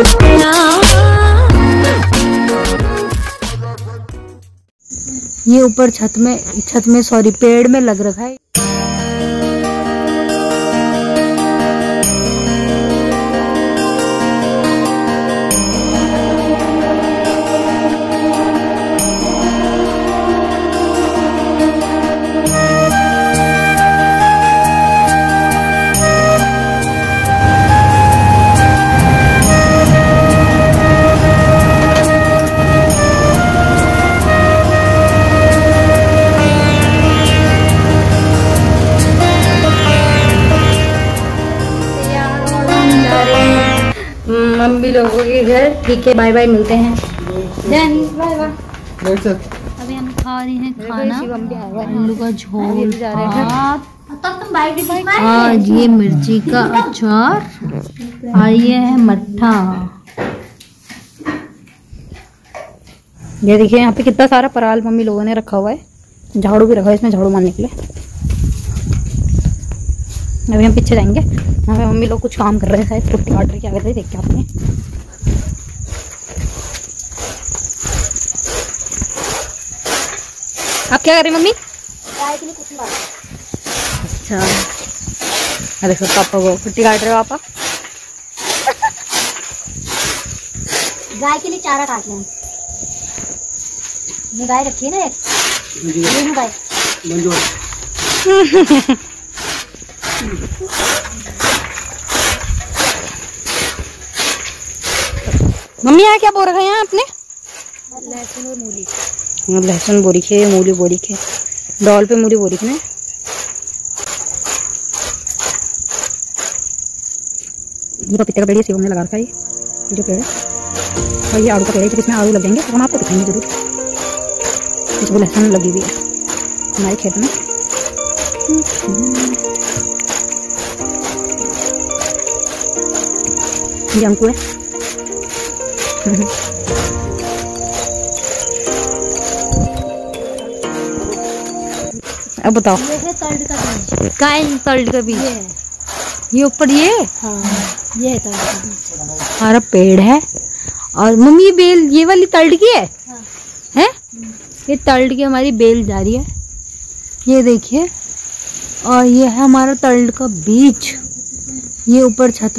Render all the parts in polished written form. ये ऊपर छत में सॉरी पेड़ में लग रखा है। मम्मी लोगों के घर ठीक है, बाय बाय, मिलते हैं देन बाय बाय। अभी हम खा रहे हैं खाना, आलू का झोल, आज ये मिर्ची का अचार और ये है मट्ठा। ये देखिए यहाँ पे कितना सारा पराल मम्मी लोगों ने रखा हुआ है, झाड़ू भी रखा है इसमें झाड़ू मारने के लिए। अभी हम पीछे जाएंगे, हमें मम्मी लोग कुछ काम कर रहे हैं, शायद रोटी ऑर्डर किया करते देखिए आपने। आप क्या कर रहे हैं मम्मी? अच्छा, अरे सर पापा वो रोटी काट रहे हो पापा? गाय के लिए चारा काट रहे हैं, गाय रखी है ना एक गाय। मम्मी यहाँ क्या बो रखा है यहाँ आपने? लहसुन और मूली। हाँ लहसुन बोरी के, मूली बोरी के, डॉल पे मूली बोरी के ना। ये पपीते का पेड़ शिवम ने लगा रखा है, जो पेड़ है, और ये आड़ू का पेड़ है, इसमें आड़ू लग जाएंगे तो हम आपको दिखाएंगे जरूर। इसमें लहसुन लगी हुई है हमारे खेत में। ये अंकु है। अब बताओ ये है तल्ड का बीज, काइन तल्ड का बीज ये ऊपर ये। हाँ ये है तल्ड का बीज, हमारा पेड़ है। और मम्मी बेल ये वाली तल्ड की है। हाँ। हैं ये तल्ड की हमारी बेल जा रही है, ये देखिए। और ये है हमारा तल्ड का बीज, ये ऊपर छत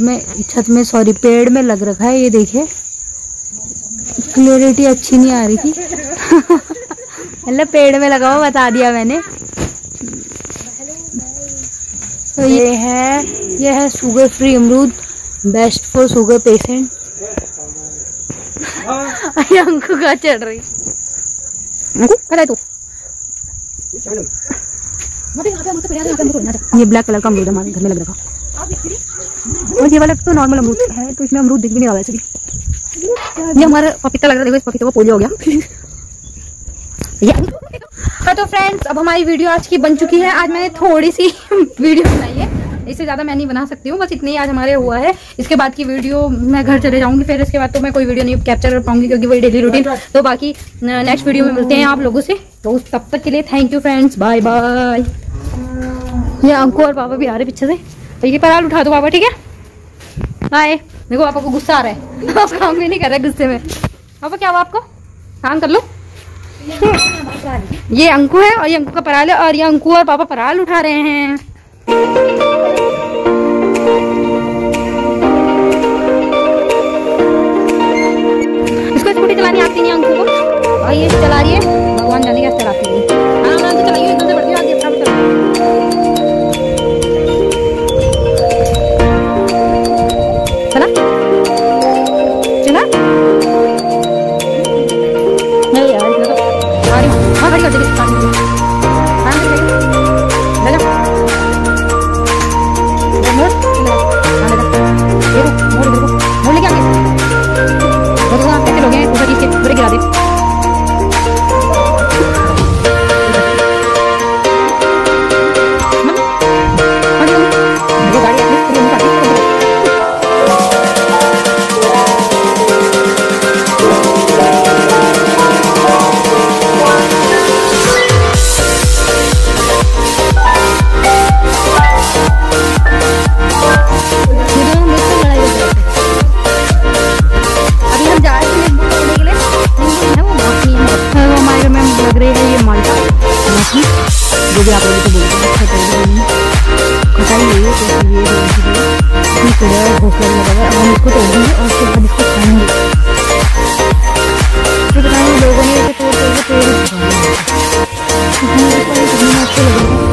में सॉरी पेड़ में लग रखा है। ये देखिए क्लियरिटी अच्छी नहीं आ रही थी, मतलब पेड़ में लगा हुआ बता दिया मैंने। तो ये है शुगर फ्री अमरूद, बेस्ट फॉर शुगर पेशेंट। अरे अंकु क्या चल रही है तू? ये ब्लैक कलर का अमरूद हमारे घर में लग रखा है, और ये वाला तो नॉर्मल अमरूद है, तो इसमें अमरूद दिख भी नहीं रहा है। चलिए ये हमारा पपीता लग रहा है, देखो इस पपीते को पोलियो हो गया। तो फ्रेंड्स अब हमारी वीडियो आज की बन चुकी है। आज मैंने थोड़ी सी वीडियो बनाई है, इससे ज़्यादा मैं नहीं बना सकती हूँ, बस इतनी आज हमारे हुआ है। इसके बाद की वीडियो मैं घर चले जाऊँगी, फिर इसके बाद तो मैं कोई वीडियो नहीं कैप्चर कर पाऊँगी क्योंकि वही डेली रूटीन। तो बाकी नेक्स्ट वीडियो में मिलते हैं आप लोगों से, तो तब तक के लिए thank you friends, bye bye. ये अंकु और पापा भी आ रहे पीछे से, तो ये पराल उठा दो पापा, ठीक है बाय। देखो पापा को गुस्सा आ रहा है, आप काम भी नहीं कर रहे गुस्से में। पापा क्या हुआ आपको? काम कर लो। ये अंकु है और ये अंकु का पराल है, और ये अंकु और पापा पराल उठा रहे हैं। Obrigada. लगा। अब हम इसको तोड़ेंगे और उसके बाद इसको खाएंगे। फिर बताएंगे लोगों ने इसे तोड़ करके पेड़ खाया अच्छा लगेगा।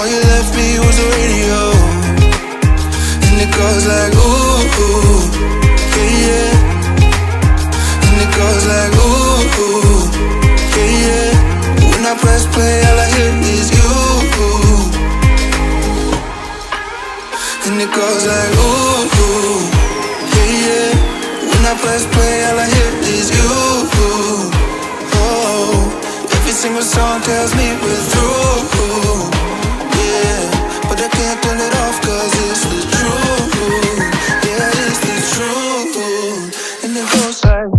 All you left me was the radio, and it goes like ooh, ooh, yeah, yeah. And it goes like ooh, ooh, yeah, yeah. When I press play, all I hear is you. And it goes like ooh, ooh, yeah, yeah. When I press play, all I hear is you. Oh, every single song tells me we're through. But I can't turn it off 'cause it's the truth. Yeah, it's the truth. And it goes like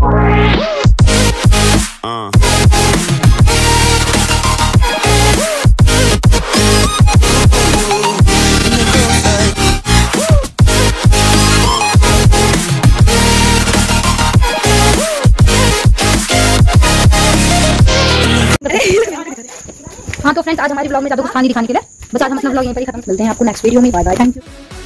हाँ तो friends, आज हमारे blog में ज़्यादा कुछ खाने दिखाने के लिए बस आज हम अपना ब्लॉग यहीं पर ही खत्म। मिलते हैं आपको नेक्स्ट वीडियो में। Bye bye, thank you.